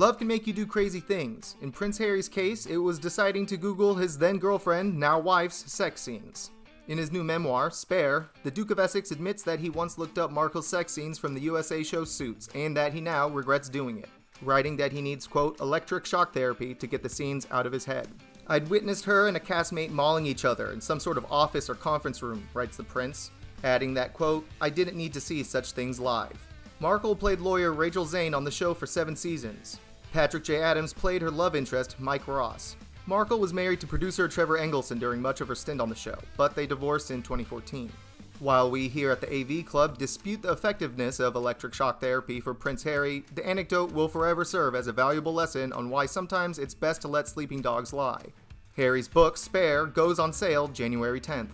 love to make you do crazy things. In Prince Harry's case, it was deciding to Google his then-girlfriend, now-wife's sex scenes. In his new memoir, Spare, the Duke of Sussex admits that he once looked up Markle's sex scenes from the USA show Suits, and that he now regrets doing it, writing that he needs, quote, electric shock therapy to get the scenes out of his head. I'd witnessed her and a castmate mauling each other in some sort of office or conference room, writes the prince, adding that, quote, I didn't need to see such things live. Markle played lawyer Rachel Zane on the show for 7 seasons. Patrick J. Adams played her love interest, Mike Ross. Markle was married to producer Trevor Engelson during much of her stint on the show, but they divorced in 2014. While we here at the AV Club dispute the effectiveness of electric shock therapy for Prince Harry, the anecdote will forever serve as a valuable lesson on why sometimes it's best to let sleeping dogs lie. Harry's book, Spare, goes on sale January 10th.